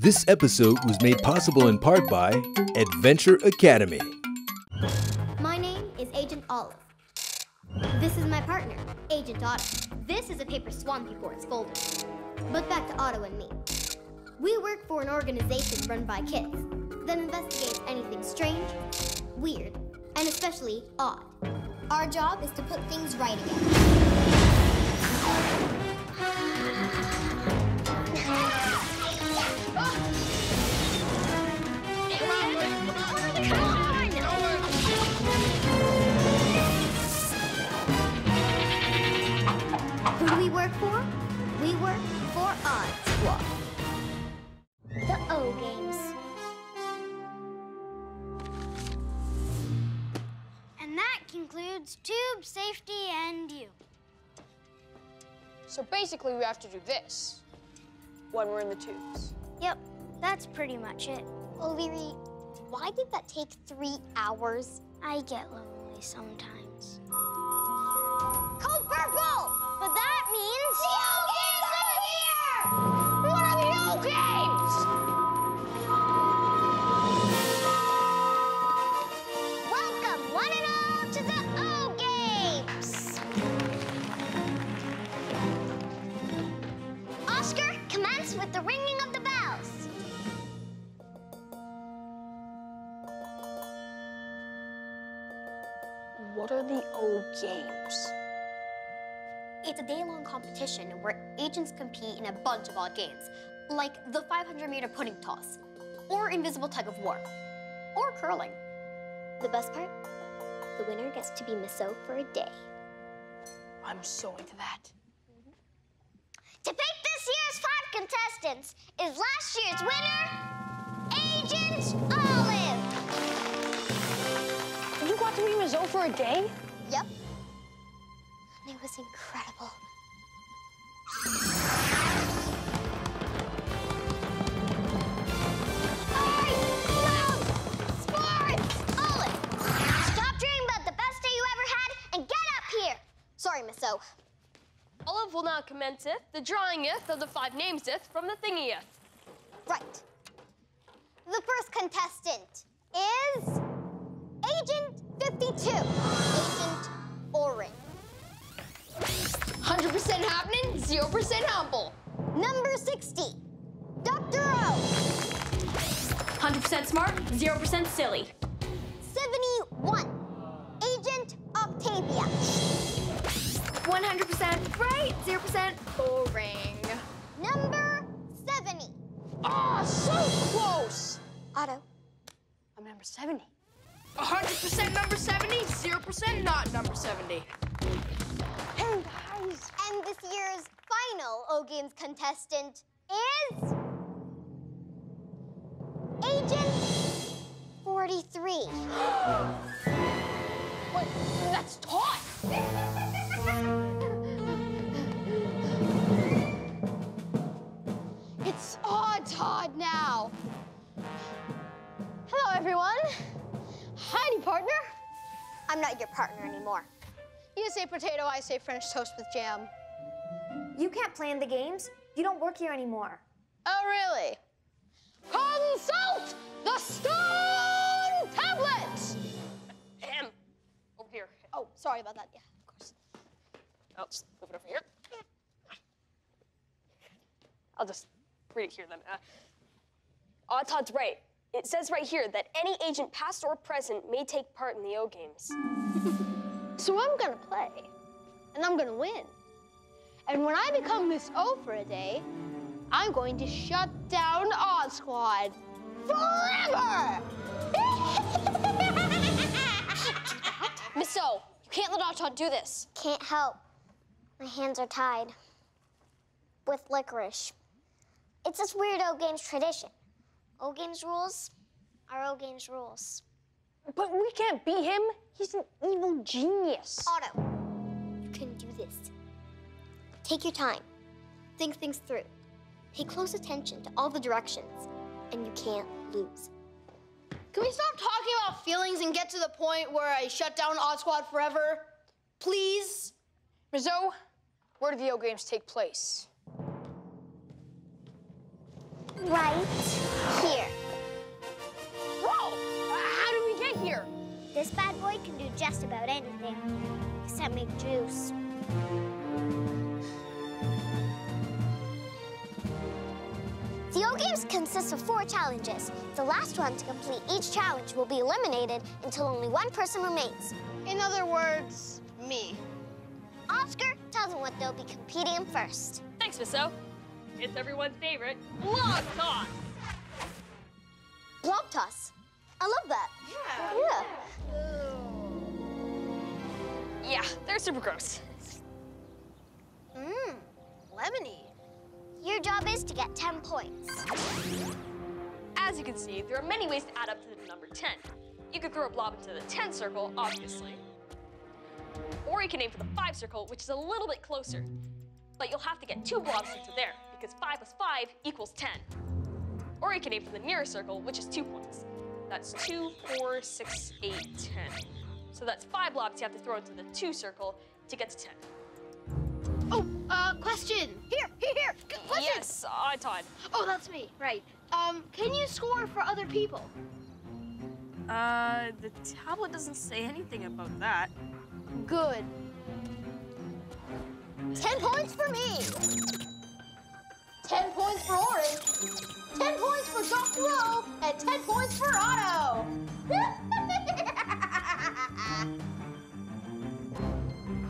This episode was made possible in part by Adventure Academy. My name is Agent Olive. This is my partner, Agent Otto. This is a paper swan before it's folded. But back to Otto and me. We work for an organization run by kids that investigates anything strange, weird, and especially odd. Our job is to put things right again. Come on! Who do we work for? We work for Odd Squad. The O Games. And that concludes tube safety and you. So basically we have to do this when we're in the tubes. Yep, that's pretty much it. Well, Leary, why did that take 3 hours? I get lonely sometimes. Code purple! But that means the O Games are here! What are the O Games? Welcome, one and all, to the O Games! Oscar, commence with the ringing of the bells. What are the O Games? It's a day-long competition where agents compete in a bunch of odd games, like the 500-meter pudding toss, or invisible tug-of-war, or curling. The best part? The winner gets to be Miss O for a day. I'm so into that. To pick this year's 5 contestants is last year's winner, Agent Olive! You got to be Miss O for a day? Yep. It was incredible. Ice, clouds, sports, Olive! Stop dreaming about the best day you ever had and get up here! Sorry, Miss O. Olive will now commenceth the drawingeth of the 5 nameseth from the thingieth. Right. The first contestant is Agent 52, Agent Orange. 100% happening, 0% humble. Number 60, Dr. O. 100% smart, 0% silly. 71, Agent Octavia. 100% right, 0% boring. Number 70. Ah, so close. Otto. I'm number 70. 100% number 70, 0% not number 70. And this year's final O Games contestant is Agent 43. Wait, that's taut. It's odd, Todd, now. Hello, everyone. Hi, partner. I'm not your partner anymore. You say potato, I say French toast with jam. You can't plan the games. You don't work here anymore. Oh, really? Consult the stone tablet! Ahem. Over here. Oh, sorry about that. Yeah, of course. I'll just move it over here. I'll just read it here then. Odd Todd's right. It says right here that any agent, past or present, may take part in the O Games. So I'm gonna play, and I'm gonna win. And when I become Miss O for a day, I'm going to shut down Odd Squad forever! Miss O, you can't let Odd Squad do this. Can't help. My hands are tied with licorice. It's this weird O Games tradition. O Games rules are O Games rules. But we can't beat him. He's an evil genius. Otto, you can do this. Take your time. Think things through. Pay close attention to all the directions, and you can't lose. Can we stop talking about feelings and get to the point where I shut down Odd Squad forever? Please? Miss O, where do the O Games take place? right here. Whoa! How did we get here? This bad boy can do just about anything, except make juice. The O Games consists of 4 challenges. The last one to complete each challenge will be eliminated until only one person remains. In other words, me. Oscar, tell them what they'll be competing in first. Thanks, Miss O. It's everyone's favorite, blob toss. Blob toss? I love that. Yeah. Yeah, they're super gross. Mmm, lemony. Your job is to get 10 points. As you can see, there are many ways to add up to the number 10. You could throw a blob into the 10 circle, obviously. Or you can aim for the 5 circle, which is a little bit closer. But you'll have to get 2 blobs into there, because 5 plus 5 equals 10. Or you can aim for the nearest circle, which is 2 points. That's 2, 4, 6, 8, 10. So that's 5 blobs you have to throw into the 2 circle to get to 10. Oh, question. Here. Question. Yes, Todd. Oh, that's me, right. Can you score for other people? The tablet doesn't say anything about that. Good. 10 points for me. 10 points for Orange. 10 points for Dr. O, and 10 points for Otto.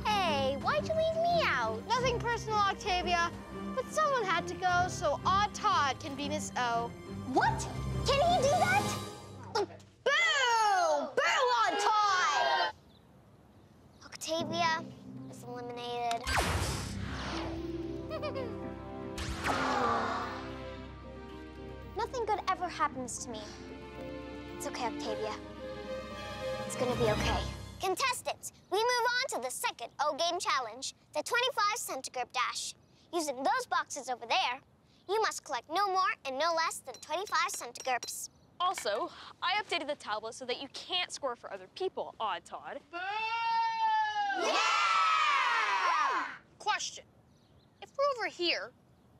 Hey, why'd you leave me out? Nothing personal, Octavia. But someone had to go, so Odd Todd can be Miss O. What? Can he do that? Boom! Boom, Odd Todd! Octavia is eliminated. Nothing good ever happens to me. It's okay, Octavia. It's gonna be okay. Contestants, we move on to the second O Game Challenge, the 25 centigrade dash. Using those boxes over there, you must collect no more and no less than 25 centigrades. Also, I updated the tablet so that you can't score for other people, Odd Todd. Boo! Yeah! Question. If we're over here,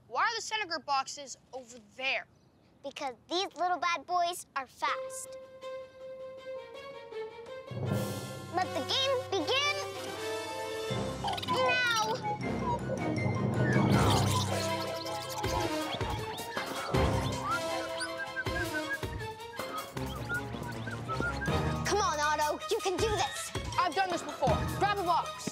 why are the centigrade boxes over there? Because these little bad boys are fast. Let the game begin now. Come on, Otto, you can do this. I've done this before. Grab a box.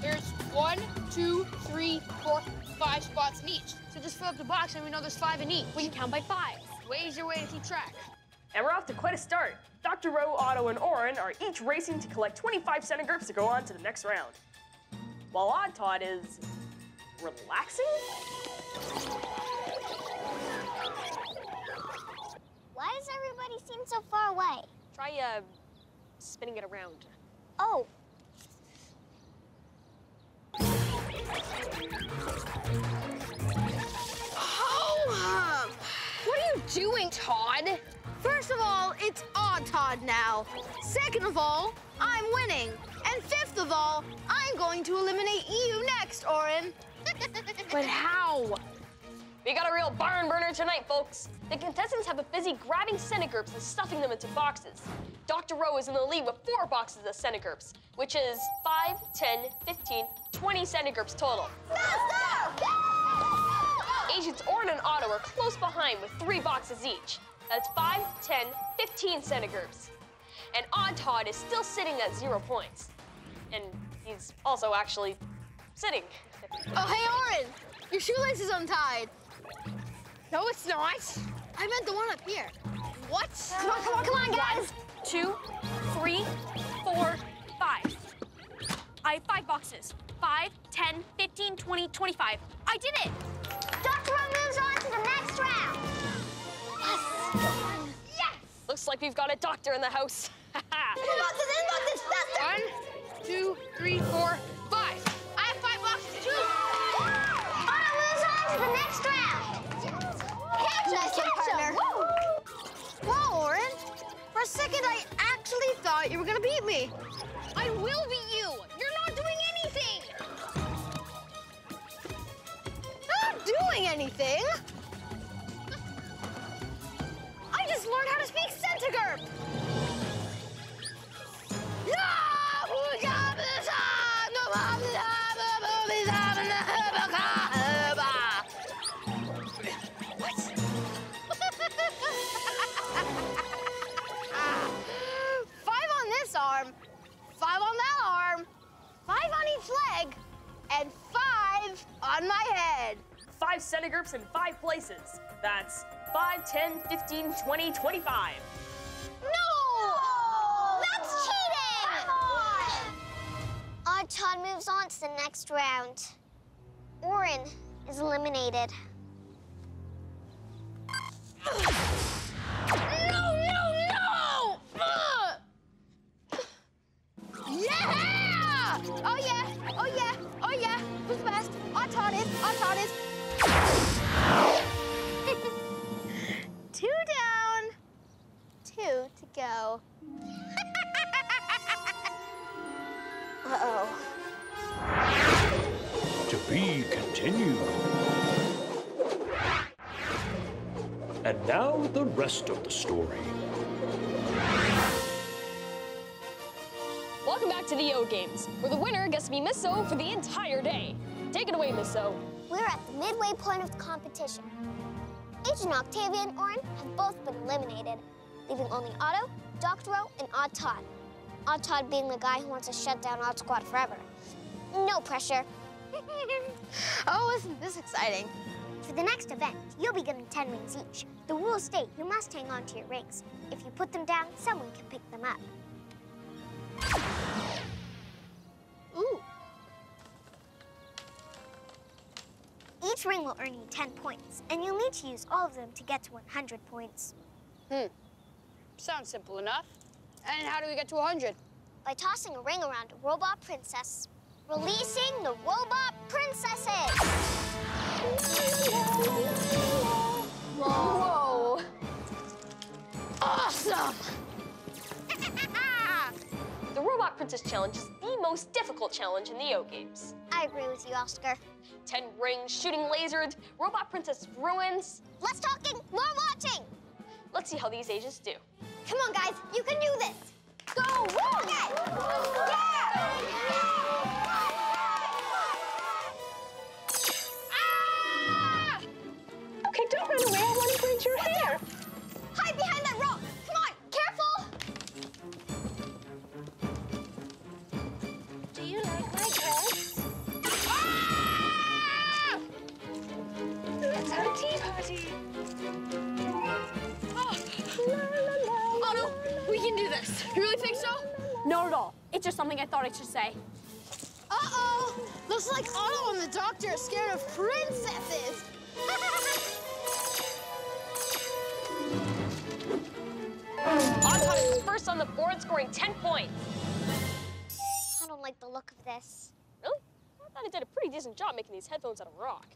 There's 1, 2, 3, 4, 5 spots in each. So just fill up the box and we know there's 5 in each. We can count by 5. Way easier way to keep track. And we're off to quite a start. Dr. Rowe, Otto, and Orin are each racing to collect 25 centigrades to go on to the next round. While Odd Todd is relaxing? Why does everybody seem so far away? Try spinning it around. Oh. Oh, what are you doing, Todd? First of all, it's Odd Todd now. Second of all, I'm winning. And fifth of all, I'm going to eliminate you next, Orin. But how? We got a real barn burner tonight, folks. The contestants have a busy grabbing centigrades and stuffing them into boxes. Dr. Rowe is in the lead with 4 boxes of centigrades, which is 5, 10, 15, 20 centigrades total. Agents Orin and Otto are close behind with 3 boxes each. That's 5, 10, 15 centigrades. And Odd Todd is still sitting at 0 points. And he's also actually sitting. Oh, hey, Orin, your shoelace is untied. No, it's not. I meant the one up here. What? Come on, guys. 1, 2, 3, 4, 5. I have 5 boxes. 5, 10, 15, 20, 25. I did it. Dr. Rowe moves on to the next round. Yes! Yes! Looks like we've got a doctor in the house. In boxes, faster! 1, 2, 3, 4, 5. I have 5 boxes to choose from. Otto moves on to the next round. Catch him, partner. Wow, Orin. For a second, I actually thought you were going to beat me. I will beat you. You're not doing anything. study groups in 5 places. That's 5, 10, 15, 20, 25. No! No! That's cheating! Odd Squad moves on to the next round. Orin is eliminated. No! Yeah! Oh yeah! Who's the best? Odd Squad is. Two down, 2 to go. Uh-oh. To be continued. And now the rest of the story. Welcome back to the O Games, where the winner gets to be Miss O for the entire day. Take it away, Miss O. We're at the midway point of the competition. Agent Octavia and Orin have both been eliminated, leaving only Otto, Doctorow, and Odd Squad. Odd Squad being the guy who wants to shut down Odd Squad forever. No pressure. Oh, isn't this exciting? For the next event, you'll be given 10 rings each. The rules state you must hang on to your rings. If you put them down, someone can pick them up. Ooh. Each ring will earn you 10 points, and you'll need to use all of them to get to 100 points. Sounds simple enough. And how do we get to 100? By tossing a ring around a robot princess. Releasing the robot princesses! Whoa! Awesome! The Robot Princess Challenge is the most difficult challenge in the O Games. I agree with you, Oscar. 10 rings, shooting lasers, Robot Princess ruins. Less talking, more watching! Let's see how these agents do. Come on, guys, you can do this! Go! Woo! Okay! Yeah! Ah! Okay, don't run away, I want to braid your hair. Hide behind that rock! Come on, careful! Do you like my dress? Ah! Let's have a tea party. You really think so? Not at all. It's just something I thought I should say. Uh-oh! Looks like Otto and the doctor are scared of princesses. Otto is first on the board, scoring 10 points. I don't like the look of this. Really? I thought I did a pretty decent job making these headphones out of rock.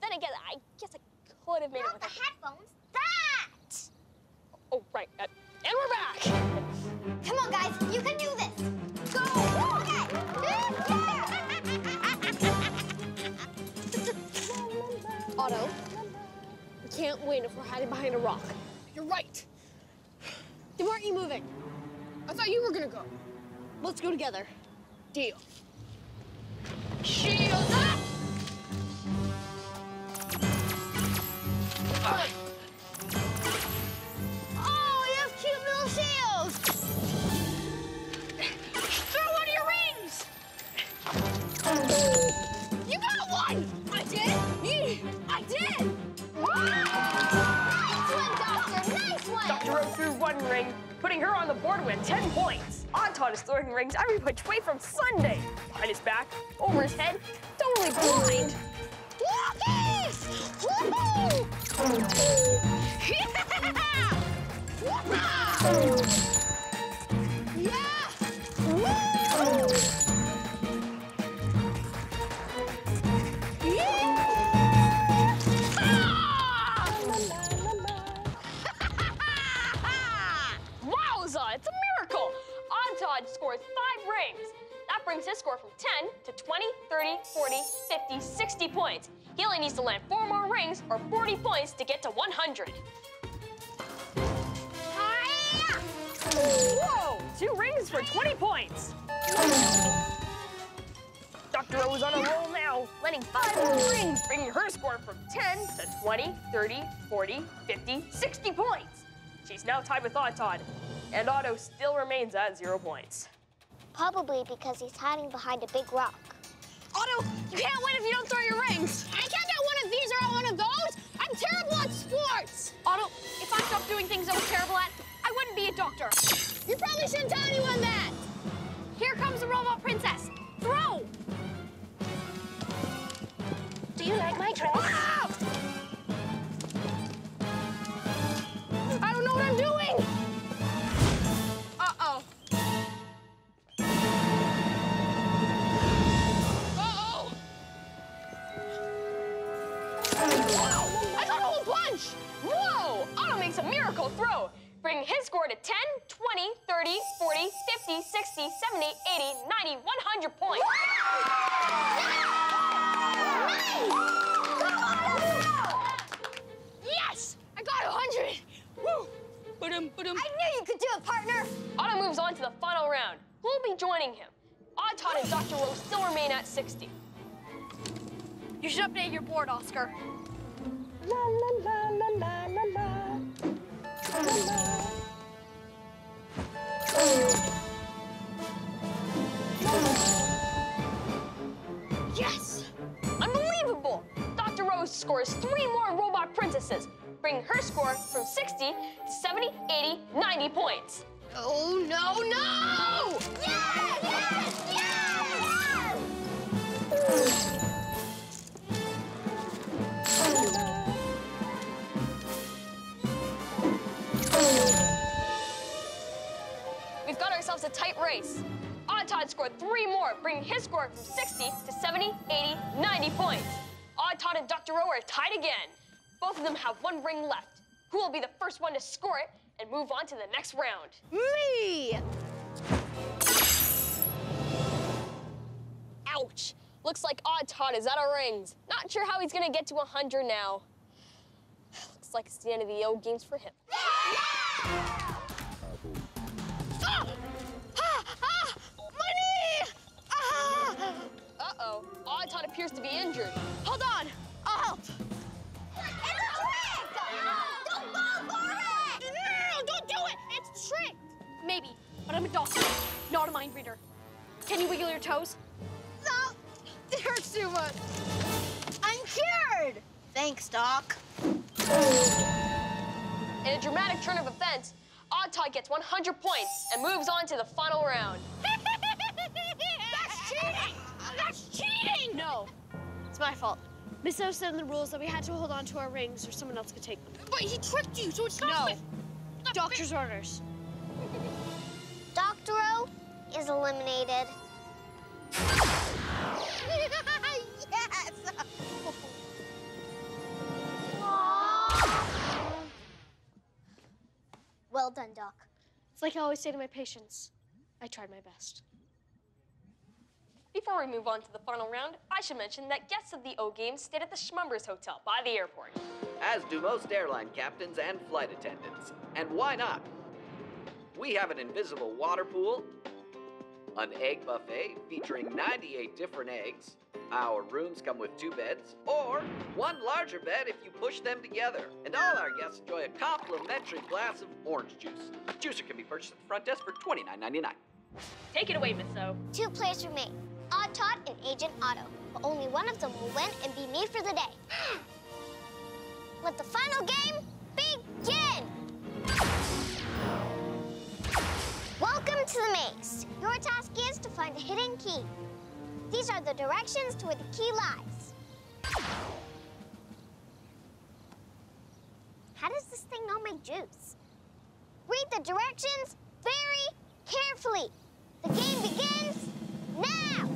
Then again, I guess I could have made it with the headphones. That! Oh, right. And we're back! Come on, guys, you can do this! Go! Okay! Otto, we can't win if we're hiding behind a rock. You're right. Then why aren't you moving? I thought you were gonna go. Let's go together. Deal. Shield up! Putting her on the board with 10 points. Odd Squad is throwing rings every which way from Sunday. Behind his back, over his head, totally blind. Walkies! Woohoo! Yeah! Woo! Yeah! It's a miracle! Odd Squad scores 5 rings. That brings his score from 10 to 20, 30, 40, 50, 60 points. He only needs to land 4 more rings or 40 points to get to 100. Hi-ya! Whoa! 2 rings for 20 points. Doctorow is on a roll now, landing 5 more rings, bringing her score from 10 to 20, 30, 40, 50, 60 points. She's now tied with Odd Squad. And Otto still remains at 0 points. Probably because he's hiding behind a big rock. Otto, you can't win if you don't throw your rings. I can't get one of these or out one of those. I'm terrible at sports. Otto, if I stopped doing things I was terrible at, I wouldn't be a doctor. You probably shouldn't tell anyone that. Here comes the robot princess. Throw. Do you like my dress? Ah! I don't know what I'm doing. Whoa! Otto makes a miracle throw, bringing his score to 10, 20, 30, 40, 50, 60, 70, 80, 90, 100 points. Yes! I got 100! Woo! I knew you could do it, partner! Otto moves on to the final round. Who'll be joining him? Odd Todd and Dr. Rose still remain at 60. You should update your board, Oscar. La, la, la, la, la, la, la. La, la. Yes! Unbelievable! Dr. Rose scores 3 more robot princesses, bringing her score from 60 to 70, 80, 90 points. Oh, no, no! Yes! Yes! Yes! Yes! We've got ourselves a tight race. Odd Todd scored 3 more, bringing his score from 60 to 70, 80, 90 points. Odd Todd and Dr. Rowe are tied again. Both of them have 1 ring left. Who will be the first one to score it and move on to the next round? Me! Ouch. Looks like Odd Todd is out of rings. Not sure how he's gonna get to 100 now. Looks like it's the end of the O Games for him. Yeah! Ah! Ah! Ah! My knee! Ah! Uh-oh. Odd Todd appears to be injured. Hold on. I'll help. It's a trick! Don't fall for it! No, no, no, don't do it! It's a trick! Maybe, but I'm a doctor, not a mind reader. Can you wiggle your toes? No, it hurts too much. I'm cured! Thanks, Doc. In a dramatic turn of events, Odd Todd gets 100 points and moves on to the final round. That's cheating! That's cheating! No, it's my fault. Miss O said in the rules that we had to hold on to our rings or someone else could take them. But he tricked you, so it's not... No. Doctor's orders. Dr. O is eliminated. Yes! Well done, Doc. It's like I always say to my patients, I tried my best. Before we move on to the final round, I should mention that guests of the O Games stayed at the Schmumbers Hotel by the airport. As do most airline captains and flight attendants. And why not? We have an invisible water pool, an egg buffet featuring 98 different eggs. Our rooms come with 2 beds, or 1 larger bed if you push them together. And all our guests enjoy a complimentary glass of orange juice. The juicer can be purchased at the front desk for $29.99. Take it away, Miss O. 2 players remain, Odd Todd and Agent Otto. But only one of them will win and be made for the day. Let the final game begin! Welcome to the maze. Your task is to find a hidden key. These are the directions to where the key lies. How does this thing not make juice? Read the directions very carefully. The game begins now!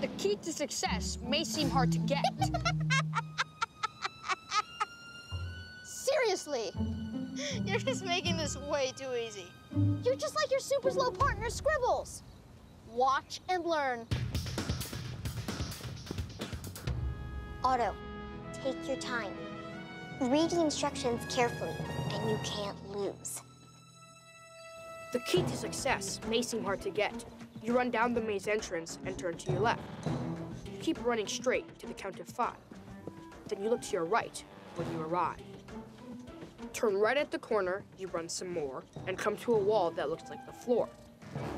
The key to success may seem hard to get. Seriously, you're just making this way too easy. You're just like your super slow partner, Scribbles. Watch and learn. Otto, take your time. Read the instructions carefully, and you can't lose. The key to success may seem hard to get. You run down the maze entrance and turn to your left. You keep running straight to the count of 5. Then you look to your right when you arrive. Turn right at the corner, you run some more, and come to a wall that looks like the floor.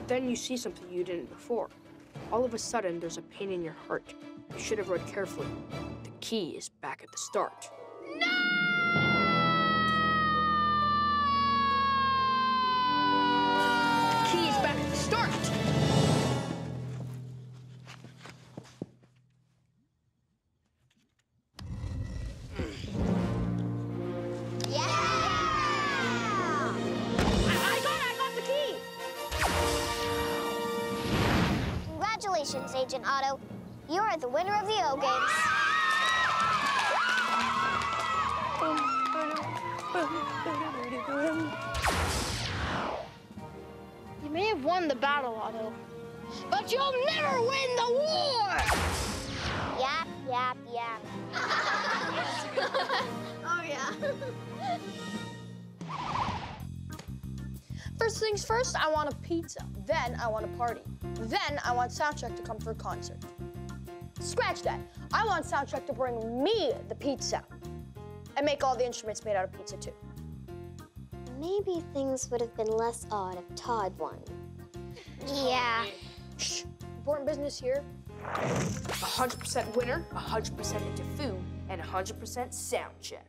Then you see something you didn't before. all of a sudden there's a pain in your heart. You should have read carefully. The key is back at the start. No! Agent Otto, you are the winner of the O Games. You may have won the battle, Otto, but you'll never win the war! Yap, yap, yap. Oh, yeah. First things first, I want a pizza. Then I want a party. Then I want Soundcheck to come for a concert. Scratch that. I want Soundcheck to bring me the pizza and make all the instruments made out of pizza, too. Maybe things would have been less odd if Todd won. Yeah. Shh. Important business here. 100% winner, 100% into food, and 100% sound check.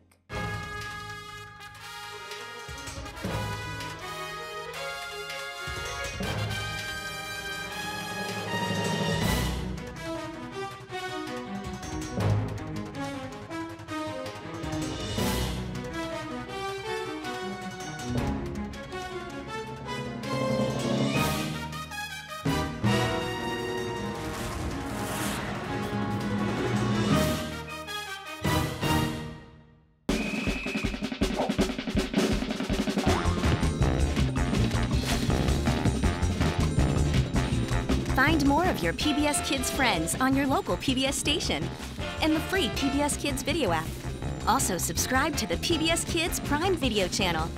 Find more of your PBS KIDS friends on your local PBS station and the free PBS KIDS video app. Also, subscribe to the PBS KIDS Prime Video channel.